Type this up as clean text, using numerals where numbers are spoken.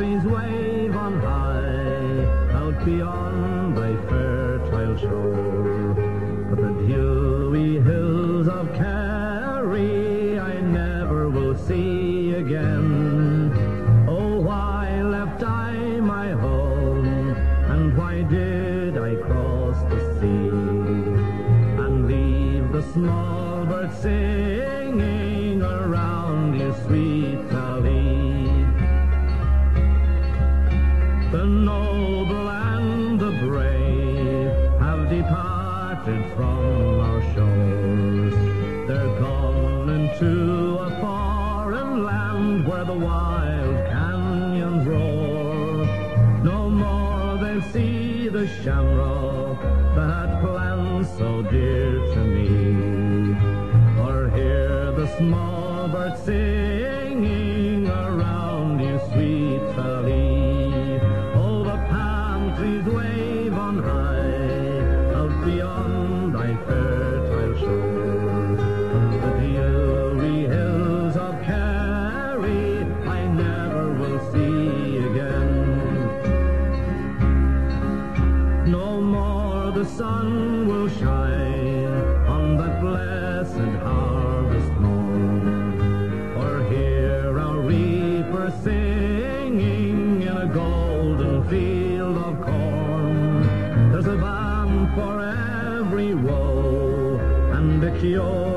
seas wave on high, out beyond thy fertile shore. But the dewy hills of Kerry I never will see again. Oh, why left I my home, and why did I cross the sea, and leave the small bird singing around you, sweet Sally? The noble and the brave have departed from our shores. They're gone into a foreign land where the wild canyons roar. No more they'll see the shamrock that plants so dear to me, or hear the small bird singing around you, sweet Sally. Wave on high, out beyond thy fertile shore. The dewy hills of Kerry I never will see again. No more the sun will shine on that blessed harvest morn, or hear our reaper singing in a golden field of corn. There's a balm for every woe and a cure